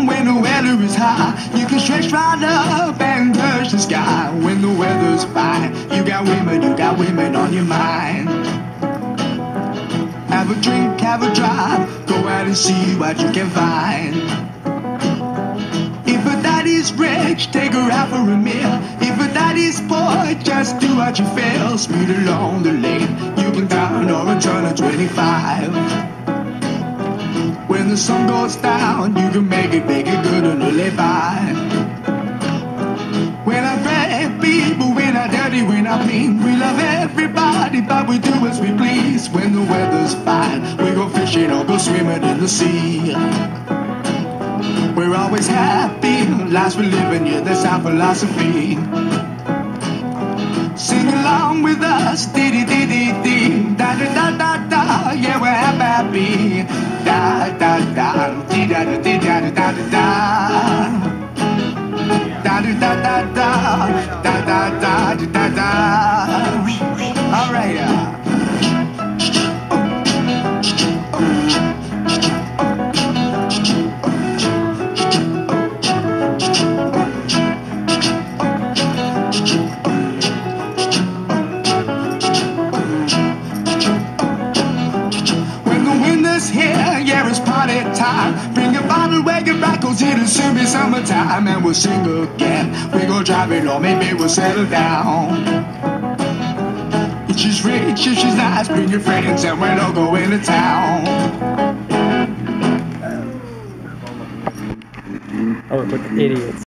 down when the weather is high. You can stretch right up and touch the sky. When the weather's fine, you got women on your mind. Have a drink, have a drive, go out and see what you can find. If a daddy's rich, take her out for a meal. If a daddy's poor, just do what you feel. Speed along the lane, you can down or a turn of 25. When the sun goes down, you can make it good and live by. We're not bad people, we're not dirty, we're not mean. We love everybody, but we do as we please. When the weather's fine, we go fishing or go swimming in the sea. We're always happy, lives we're living, yeah, that's our philosophy. Sing along with us, dee-dee-dee-dee-dee, da-da-da-da-da, yeah, we're happy, da-da-da, dee-da-da-da-da-da-da, da-da-da-da-da, da-da-da-da-da-da. All right, bring a bottle, wagon back, cause it'll soon be summertime. And we'll sing again, we go driving, or maybe we'll settle down. If she's rich, if she's nice, bring your friends and we'll all go into town. Oh, look, idiots.